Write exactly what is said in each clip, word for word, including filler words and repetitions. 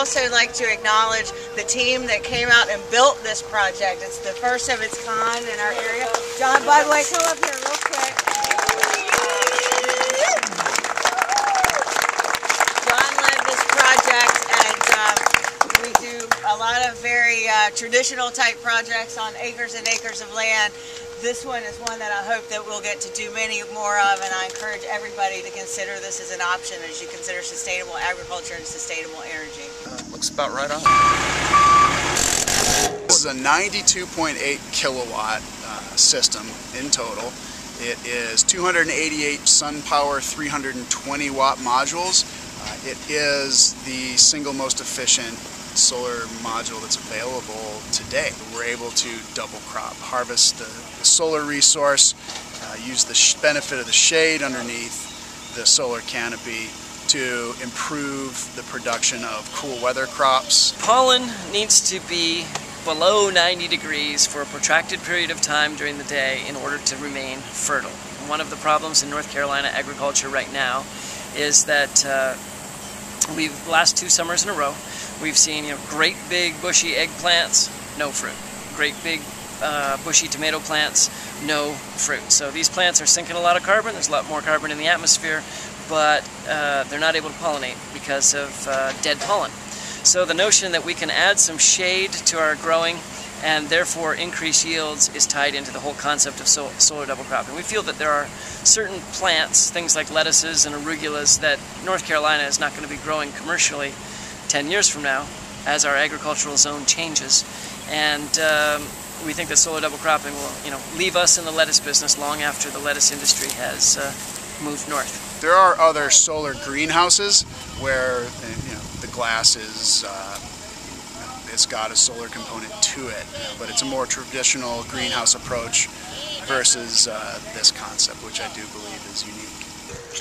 also like to acknowledge the team that came out and built this project. It's the first of its kind in our area. John Budway, come up here real quick. John led this project, and uh, we do a lot of very uh, traditional type projects on acres and acres of land. This one is one that I hope that we'll get to do many more of, and I encourage everybody to consider this as an option as you consider sustainable agriculture and sustainable energy. Looks about right on. This is a ninety-two point eight kilowatt uh, system in total. It is two hundred eighty-eight SunPower three hundred twenty watt modules. Uh, it is the single most efficient solar module that's available today. We're able to double crop, harvest the, the solar resource, uh, use the sh benefit of the shade underneath the solar canopy to improve the production of cool weather crops. Pollen needs to be below ninety degrees for a protracted period of time during the day in order to remain fertile. One of the problems in North Carolina agriculture right now is that uh, we've last two summers in a row we've seen you know, great big bushy eggplants, no fruit. Great big uh, bushy tomato plants, no fruit. So these plants are sinking a lot of carbon. There's a lot more carbon in the atmosphere, but uh, they're not able to pollinate because of uh, dead pollen. So the notion that we can add some shade to our growing and therefore increase yields is tied into the whole concept of sol solar double cropping. We feel that there are certain plants, things like lettuces and arugulas, that North Carolina is not going to be growing commercially ten years from now as our agricultural zone changes, and um, we think that solar double cropping will you know, leave us in the lettuce business long after the lettuce industry has uh, moved north. There are other solar greenhouses where you know, the glass is, uh, it's got a solar component to it, but it's a more traditional greenhouse approach versus uh, this concept, which I do believe is unique.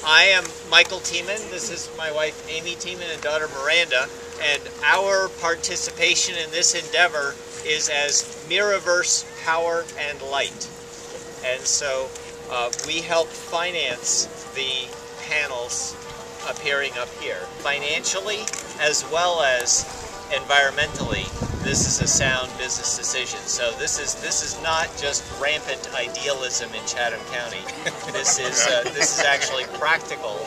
I am Michael Tiemann. This is my wife Amy Tiemann and daughter Miranda, and our participation in this endeavor is as Miraverse Power and Light. And so uh, we helped finance the panels appearing up here. Financially as well as environmentally, this is a sound business decision. So this is this is not just rampant idealism in Chatham County. This is uh, this is actually practical,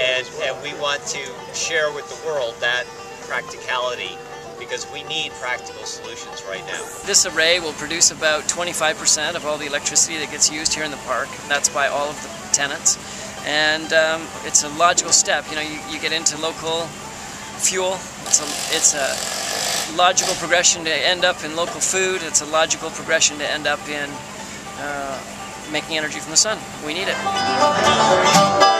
and and we want to share with the world that practicality because we need practical solutions right now. This array will produce about twenty-five percent of all the electricity that gets used here in the park. That's by all of the tenants, and um, it's a logical step. You know, you, you get into local fuel. It's a, it's a logical progression to end up in local food. It's a logical progression to end up in uh, making energy from the sun. We need it.